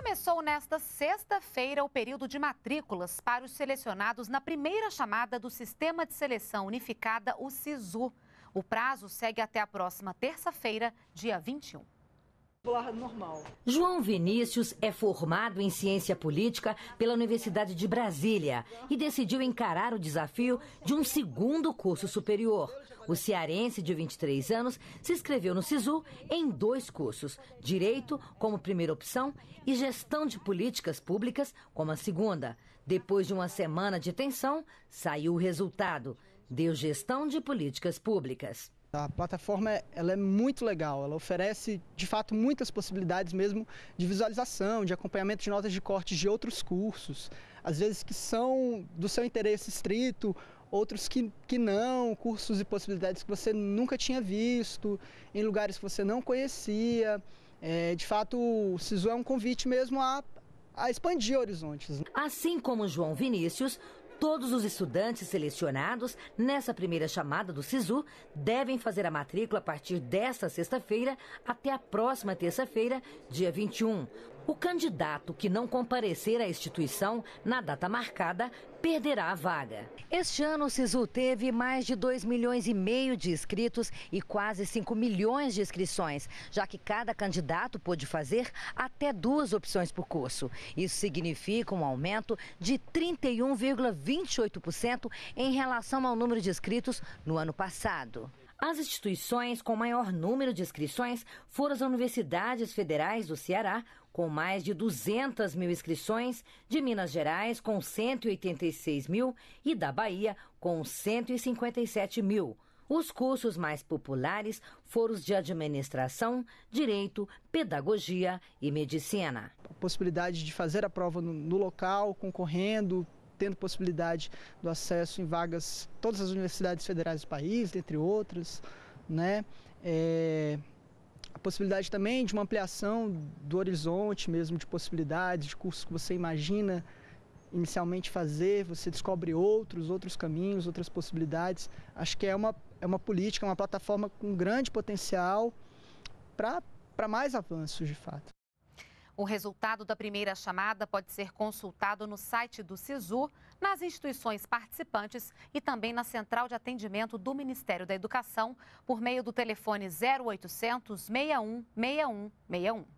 Começou nesta sexta-feira o período de matrículas para os selecionados na primeira chamada do Sistema de Seleção Unificada, o Sisu. O prazo segue até a próxima terça-feira, dia 21. João Vinícius é formado em Ciência Política pela Universidade de Brasília e decidiu encarar o desafio de um segundo curso superior. O cearense, de 23 anos, se inscreveu no Sisu em 2 cursos, Direito como primeira opção e Gestão de Políticas Públicas como a segunda. Depois de uma semana de tensão, saiu o resultado. Deu Gestão de Políticas Públicas. A plataforma ela é muito legal, ela oferece de fato muitas possibilidades mesmo de visualização, de acompanhamento de notas de corte de outros cursos, às vezes que são do seu interesse estrito, outros que não, cursos e possibilidades que você nunca tinha visto, em lugares que você não conhecia. De fato, o Sisu é um convite mesmo a expandir horizontes. Assim como João Vinícius, todos os estudantes selecionados nessa primeira chamada do Sisu devem fazer a matrícula a partir desta sexta-feira até a próxima terça-feira, dia 21. O candidato que não comparecer à instituição na data marcada perderá a vaga. Este ano o Sisu teve mais de 2,5 milhões de inscritos e quase 5 milhões de inscrições, já que cada candidato pôde fazer até 2 opções por curso. Isso significa um aumento de 31,28% em relação ao número de inscritos no ano passado. As instituições com maior número de inscrições foram as universidades federais do Ceará, com mais de 200 mil inscrições, de Minas Gerais, com 186 mil e da Bahia, com 157 mil. Os cursos mais populares foram os de Administração, Direito, Pedagogia e Medicina. A possibilidade de fazer a prova no local, concorrendo, tendo possibilidade do acesso em vagas, todas as universidades federais do país, entre outras, né? A possibilidade também de uma ampliação do horizonte mesmo, de possibilidades, de cursos que você imagina inicialmente fazer, você descobre outros caminhos, outras possibilidades. Acho que é uma política, uma plataforma com grande potencial para mais avanços, de fato. O resultado da primeira chamada pode ser consultado no site do Sisu, nas instituições participantes e também na Central de Atendimento do Ministério da Educação, por meio do telefone 0800 61 61 61.